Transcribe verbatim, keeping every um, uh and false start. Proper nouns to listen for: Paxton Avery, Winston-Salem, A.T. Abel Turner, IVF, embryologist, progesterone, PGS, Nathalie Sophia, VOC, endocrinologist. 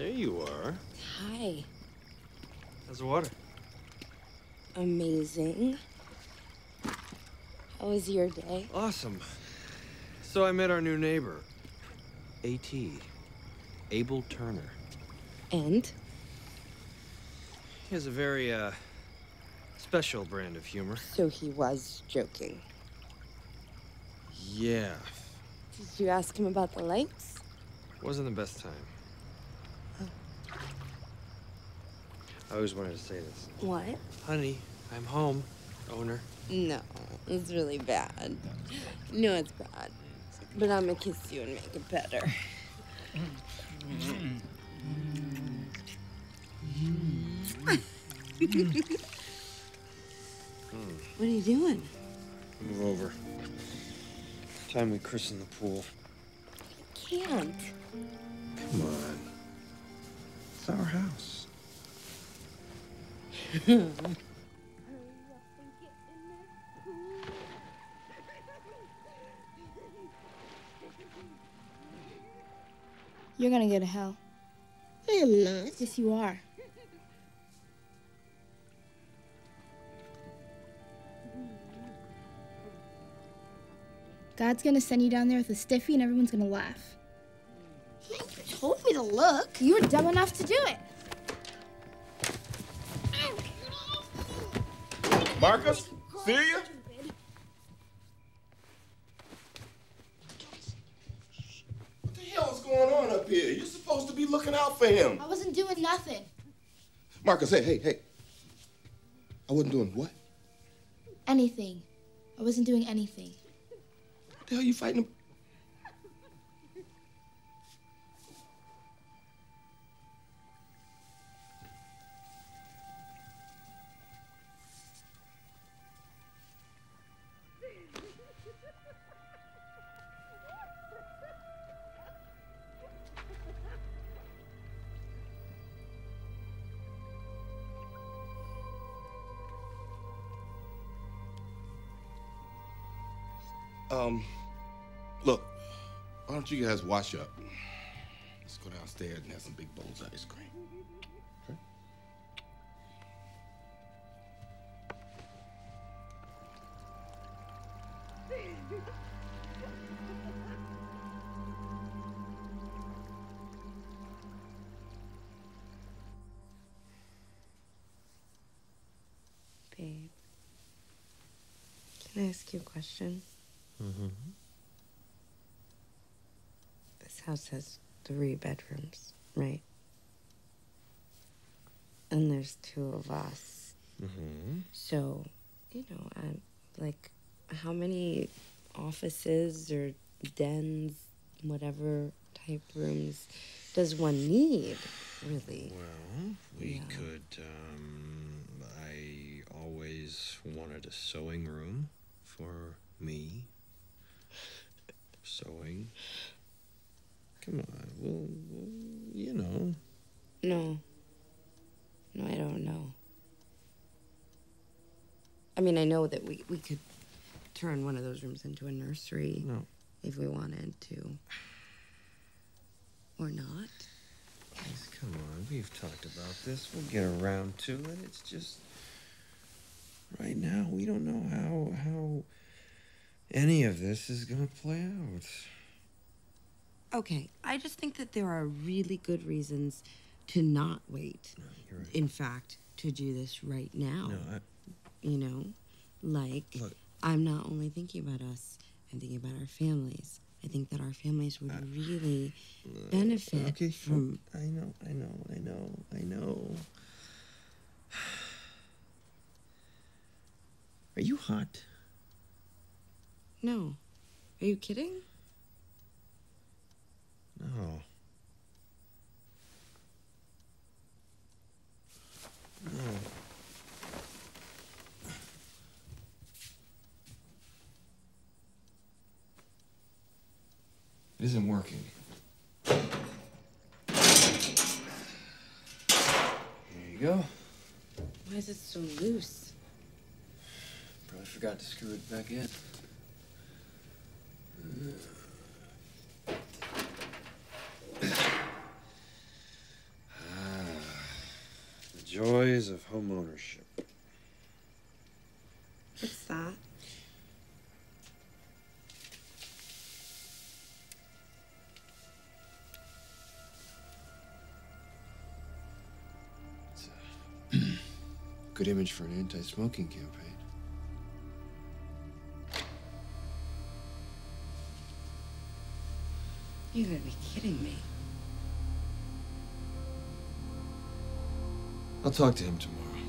There you are. Hi. How's the water? Amazing. How was your day? Awesome. So I met our new neighbor, A T Abel Turner. And? He has a very, uh, special brand of humor. So he was joking. Yeah. Did you ask him about the lights? Wasn't the best time. Oh. I always wanted to say this. What? Honey, I'm home, owner. No, it's really bad. No, it's bad. But I'm gonna kiss you and make it better. What are you doing? Move over. Time we christen the pool. I can't. Come on. It's our house. You're gonna go to hell. I am not. Yes, you are. God's gonna send you down there with a stiffy and everyone's gonna laugh. You told me to look. You were dumb enough to do it. Marcus, Celia? What the hell is going on up here? You're supposed to be looking out for him. I wasn't doing nothing. Marcus, hey, hey, hey. I wasn't doing what? Anything. I wasn't doing anything. What the hell are you fighting about? Um, look, why don't you guys wash up? Let's go downstairs and have some big bowls of ice cream. Okay? Babe, can I ask you a question? Mm-hmm. This house has three bedrooms, right? And there's two of us. Mm-hmm. So, you know, I'm, like, how many offices or dens, whatever type rooms does one need, really? Well, we yeah. could, um, I always wanted a sewing room for me. Sewing. Come on, well, well, you know. No. No, I don't know. I mean, I know that we, we could turn one of those rooms into a nursery. No. If we wanted to. Or not. Guys, come on, we've talked about this. We'll get around to it. It's just... Right now, we don't know how... how... any of this is gonna play out. Okay, I just think that there are really good reasons to not wait. No, you're right. In fact, to do this right now. No, I... You know, like, look, I'm not only thinking about us, I'm thinking about our families. I think that our families would I... really uh, benefit okay, from... I know, I know, I know, I know. Are you hot? No. Are you kidding? No. No. It isn't working. There you go. Why is it so loose? Probably forgot to screw it back in. Ideas of homeownership. What's that? It's a good image for an anti-smoking campaign. You gotta be kidding me. I'll talk to him tomorrow.